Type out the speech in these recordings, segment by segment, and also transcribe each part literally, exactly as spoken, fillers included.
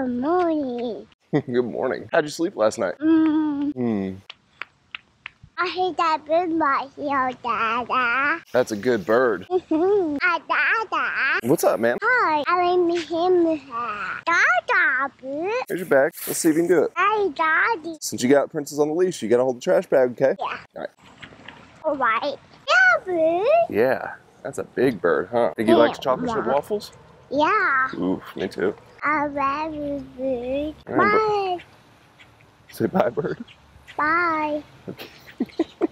Good morning. Good morning. How'd you sleep last night? Mm. Mm. I heard that bird right here, Dada. That's a good bird. Mm-hmm. Ah, Dada. What's up, man? Hi, I let me hear that. Dada, bird. Here's your bag. Let's see if you can do it. Hey, Daddy. Since you got Princess on the leash, you gotta hold the trash bag, okay? Yeah. All right. All right. Yeah, bird. Yeah. That's a big bird, huh? Think he yeah. likes chocolate chip yeah. waffles? Yeah. Oof, me too. I love you, bird. Right, bye. But... Say bye, bird. Bye. Okay.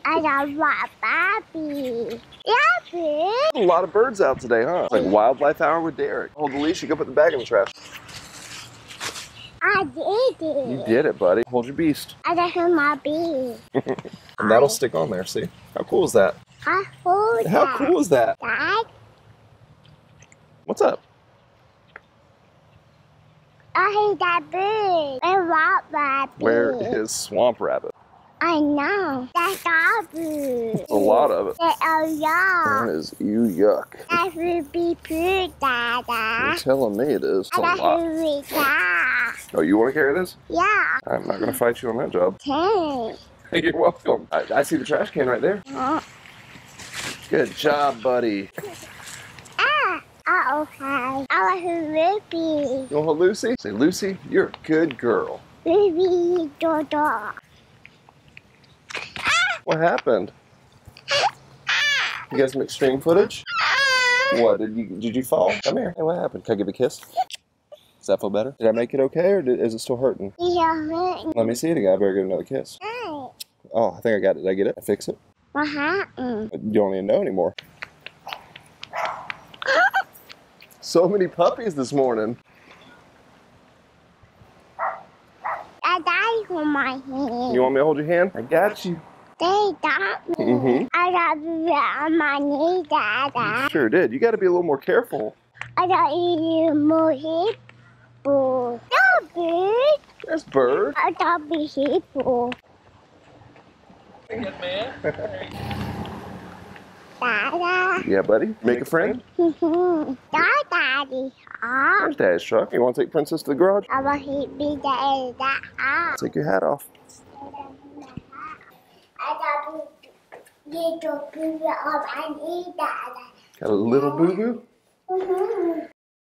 I don't want Bobby. Yeah, bird. A lot of birds out today, huh? It's like wildlife hour with Derek. Hold the leash, you go put the bag in the trash. I did it. You did it, buddy. Hold your beast. I don't have my beast. And that'll stick on there, see? How cool is that? How cool, How cool is that? Dad? What's up? I hate that bird. I want rabbit. Where is swamp rabbit? I know. That's our bird. A lot of it. That's a yuck. That is you yuck. That would be poo, Dada. You're telling me it is. It's a lot. Oh, you want to carry this? Yeah. I'm not going to fight you on that job. Okay. You're welcome. I, I see the trash can right there. Uh, Good job, buddy. Ah, uh, okay. I want to hold Lucy. You want to hold Lucy? Say, Lucy, you're a good girl. Lucy, dog, dog. Ah! What happened? You guys some extreme footage? Ah! What, did you, did you fall? Come here. Hey, what happened? Can I give a kiss? Does that feel better? Did I make it okay, or did, is it still hurting? Yeah, hurting. Let me see it again. I better get another kiss. Hey. Oh, I think I got it. Did I get it? I fix it? What happened? You don't even know anymore. So many puppies this morning. I died from my hand. You want me to hold your hand? I got you. They got me. Mm-hmm. I got you on my knee, Dada. You sure did. You got to be a little more careful. I got you more hip. No, bird. That's bird. I got me hip. Yeah, buddy. Make a friend? Mm-hmm. Daddy's truck. Where's Daddy's truck? You want to take Princess to the garage? I want to be Daddy's truck. Take your hat off. Got a little boo-boo? Mm-hmm.